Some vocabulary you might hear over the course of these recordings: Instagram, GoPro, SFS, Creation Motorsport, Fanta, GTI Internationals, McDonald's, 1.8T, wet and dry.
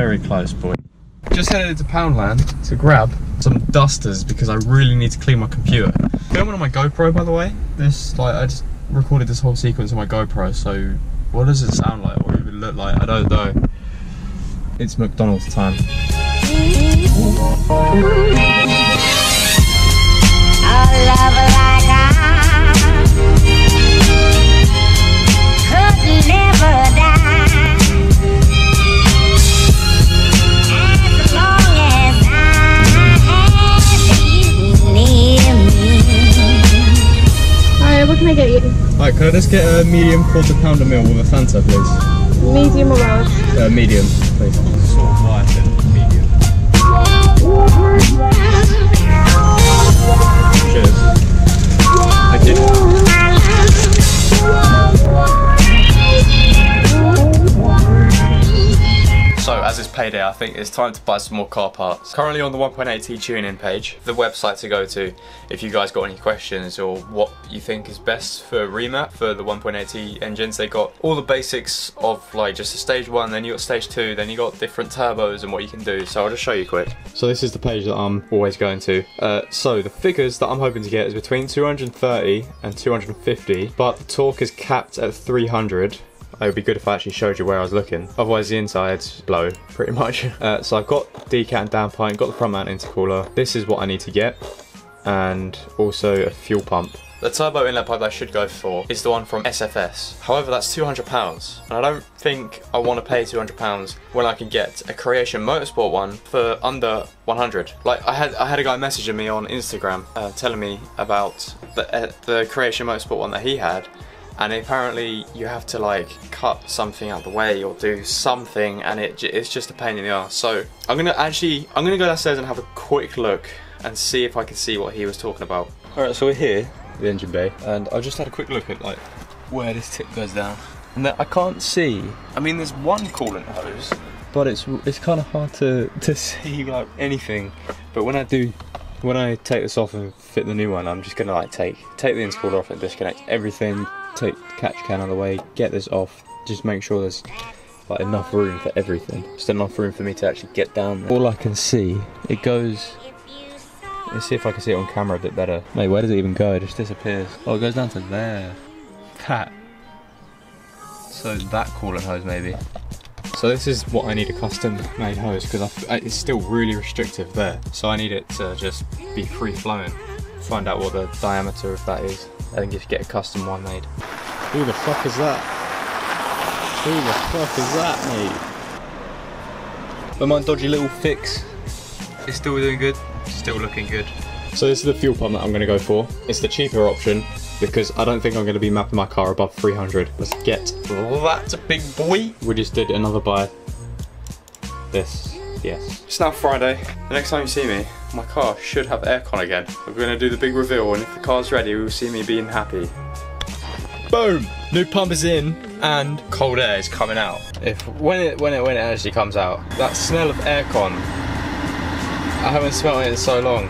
Very close, boy. Just headed into Poundland to grab some dusters because I really need to clean my computer. Filming on my GoPro, by the way. This, like, I just recorded this whole sequence on my GoPro, so what does it sound like or even look like? I don't know. It's McDonald's time. Right, can I just get a medium quarter-pounder meal with a Fanta, please? Medium or large? Medium, please. Sort of why I said medium. Cheers. Thank you. So, as it's payday, I think it's time to buy some more car parts. Currently on the 1.8T tune-in page, the website to go to if you guys got any questions or what you think is best for a remap for the 1.8T engines. They got all the basics of like just a stage one, then you got stage two, then you got different turbos and what you can do. So I'll just show you quick. So this is the page that I'm always going to. So the figures that I'm hoping to get is between 230 and 250, but the torque is capped at 300. It would be good if I actually showed you where I was looking. Otherwise the insides blow, pretty much. So I've got decat and downpipe, got the front mount intercooler. This is what I need to get, and also a fuel pump. The turbo inlet pipe that I should go for is the one from SFS. However, that's £200, and I don't think I want to pay £200 when I can get a Creation Motorsport one for under 100. Like I had a guy messaging me on Instagram telling me about the Creation Motorsport one that he had, and apparently you have to like cut something out of the way or do something, and it's just a pain in the arse. So I'm gonna go downstairs and have a quick look and see if I can see what he was talking about. Alright, so we're here, the engine bay, and I just had a quick look at like where this tip goes down, and that I can't see. I mean, there's one coolant hose, but it's kind of hard to see like anything. But when I do, when I take this off and fit the new one, I'm just gonna like take the intercooler off and disconnect everything, take the catch can out of the way, get this off, just make sure there's like enough room for everything, just enough room for me to actually get down there. All I can see, it goes. Let's see if I can see it on camera a bit better. Mate, where does it even go? It just disappears. Oh, it goes down to there. Cat. So that coolant hose, maybe. So this is what I need, a custom-made hose, because it's still really restrictive there. So I need it to just be free-flowing. Find out what the diameter of that is, and just get a custom one made. Who the fuck is that? Who the fuck is that, mate? But my dodgy little fix is still doing good. Still looking good. So this is the fuel pump that I'm going to go for. It's the cheaper option because I don't think I'm going to be mapping my car above 300. Let's get that, big boy. We just did another buy. This, yes. It's now Friday. The next time you see me, my car should have aircon again. We're going to do the big reveal, and if the car's ready, we will see me being happy. Boom! New pump is in, and cold air is coming out. When it actually comes out, that smell of aircon. I haven't smelled it in so long.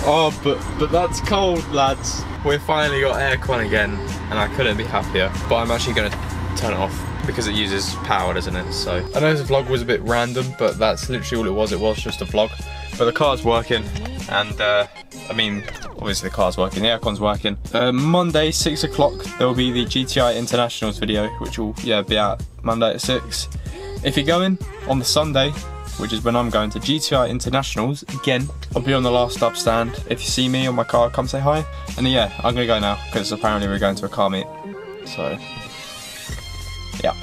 Oh, but that's cold, lads. We've finally got aircon again, and I couldn't be happier. But I'm actually going to turn it off because it uses power, doesn't it? So I know this vlog was a bit random, but that's literally all it was. It was just a vlog. But the car's working, and I mean, obviously the car's working, the aircon's working. Monday, 6 o'clock, there will be the GTI Internationals video, which will be out Monday at 6. If you're going on the Sunday, which is when I'm going to GTI Internationals again, I'll be on the last stop stand. If you see me on my car, come say hi. And yeah, I'm gonna go now, because apparently we're going to a car meet. So yeah,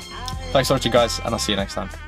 thanks so much you guys, and I'll see you next time.